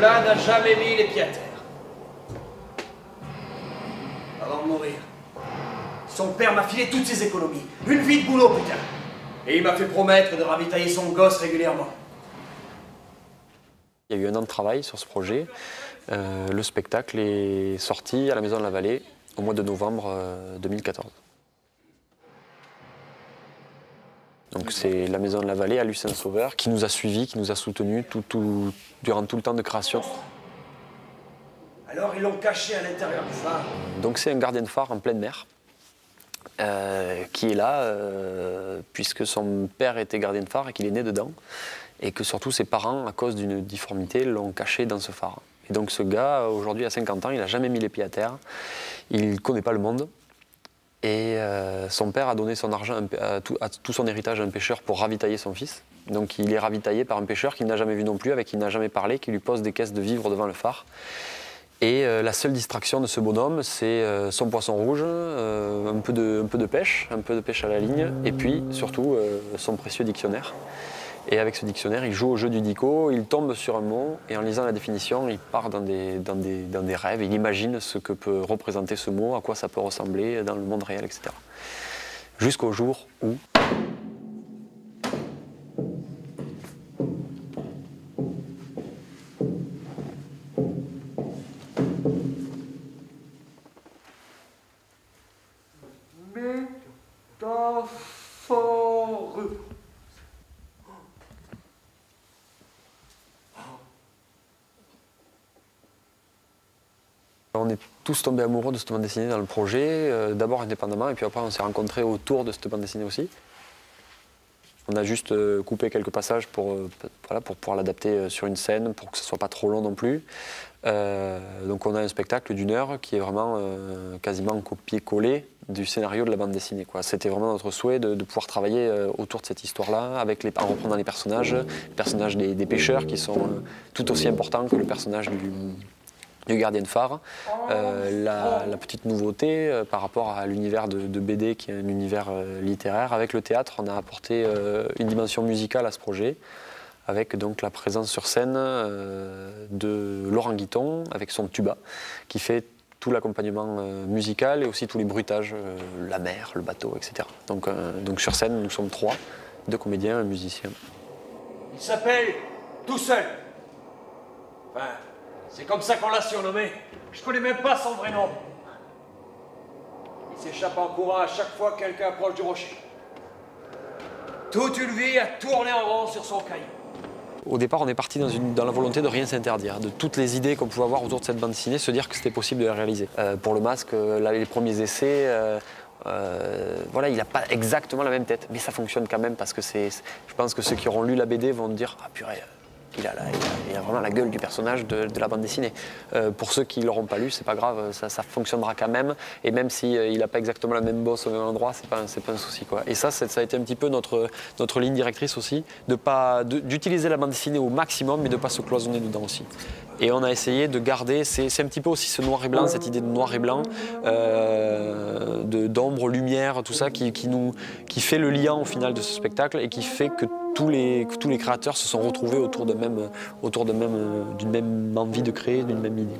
N'a jamais mis les pieds à terre. Avant de mourir, son père m'a filé toutes ses économies, une vie de boulot, putain. Et il m'a fait promettre de ravitailler son gosse régulièrement. Il y a eu un an de travail sur ce projet. Le spectacle est sorti à la Maison de la Vallée au mois de novembre 2014. Donc c'est la Maison de la Vallée à Lucien Sauveur qui nous a suivis, qui nous a soutenus durant tout le temps de création. Alors ils l'ont caché à l'intérieur du phare. Donc c'est un gardien de phare en pleine mer qui est là puisque son père était gardien de phare et qu'il est né dedans. Et que surtout ses parents, à cause d'une difformité, l'ont caché dans ce phare. Et donc ce gars, aujourd'hui à 50 ans, il n'a jamais mis les pieds à terre, il ne connaît pas le monde. Et son père a donné son argent, tout son héritage à un pêcheur pour ravitailler son fils. Donc il est ravitaillé par un pêcheur qu'il n'a jamais vu non plus, avec qui il n'a jamais parlé, qui lui pose des caisses de vivres devant le phare. Et la seule distraction de ce bonhomme, c'est son poisson rouge, un peu de pêche à la ligne, et puis surtout son précieux dictionnaire. Et avec ce dictionnaire, il joue au jeu du dico, il tombe sur un mot, et en lisant la définition, il part dans des rêves, il imagine ce que peut représenter ce mot, à quoi ça peut ressembler dans le monde réel, etc. Jusqu'au jour où... On est tous tombés amoureux de cette bande dessinée dans le projet, d'abord indépendamment, et puis après on s'est rencontrés autour de cette bande dessinée aussi. On a juste coupé quelques passages pour pouvoir l'adapter sur une scène, pour que ce ne soit pas trop long non plus. Donc on a un spectacle d'une heure qui est vraiment quasiment copié-collé du scénario de la bande dessinée. C'était vraiment notre souhait de pouvoir travailler autour de cette histoire-là, en reprenant les personnages des pêcheurs qui sont tout aussi importants que le personnage du gardien de phare. La petite nouveauté par rapport à l'univers de BD qui est un univers littéraire, avec le théâtre on a apporté une dimension musicale à ce projet, avec donc la présence sur scène de Laurent Guiton avec son tuba qui fait tout l'accompagnement musical et aussi tous les bruitages, la mer, le bateau, etc. Donc sur scène nous sommes trois, deux comédiens, un musicien. Il s'appelle Tout Seul. Enfin... c'est comme ça qu'on l'a surnommé. Je connais même pas son vrai nom. Il s'échappe en courant à chaque fois que quelqu'un approche du rocher. Toute une vie à tourner en rond sur son caillou. Au départ, on est parti dans la volonté de rien s'interdire, de toutes les idées qu'on pouvait avoir autour de cette bande dessinée, se dire que c'était possible de les réaliser. Pour le masque, là, les premiers essais, voilà, il n'a pas exactement la même tête, mais ça fonctionne quand même parce que c'est. Je pense que ceux qui auront lu la BD vont dire ah purée. Il a vraiment la gueule du personnage de la bande dessinée. Pour ceux qui ne l'auront pas lu, c'est pas grave, ça fonctionnera quand même. Et même s'il n'a pas exactement la même bosse au même endroit, c'est pas un souci. Et ça a été un petit peu notre ligne directrice aussi, d'utiliser la bande dessinée au maximum, mais de ne pas se cloisonner dedans aussi. Et on a essayé de garder, c'est un petit peu aussi ce noir et blanc, cette idée de noir et blanc, d'ombre, lumière, tout ça, qui fait le lien au final de ce spectacle et qui fait que tous les créateurs se sont retrouvés autour d'une même envie de créer, d'une même idée.